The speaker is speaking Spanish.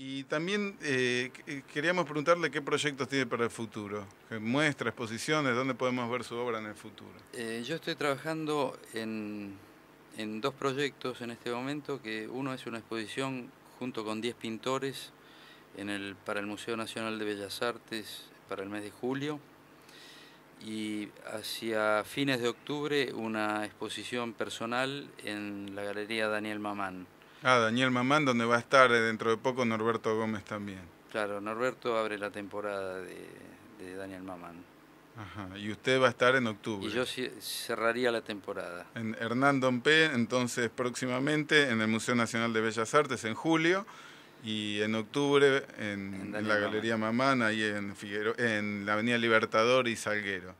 Y también queríamos preguntarle qué proyectos tiene para el futuro, muestras, exposiciones, dónde podemos ver su obra en el futuro. Yo estoy trabajando en dos proyectos en este momento, que uno es una exposición junto con 10 pintores para el Museo Nacional de Bellas Artes para el mes de julio, y hacia fines de octubre una exposición personal en la Galería Daniel Mamán. Ah, Daniel Mamán, donde va a estar dentro de poco Norberto Gómez también. Claro, Norberto abre la temporada de Daniel Mamán. Ajá, y usted va a estar en octubre. Y yo cerraría la temporada. En Hernán Dompé, entonces próximamente, en el Museo Nacional de Bellas Artes en julio, y en octubre en la Galería Mamán, ahí en la Avenida Libertador y Salguero.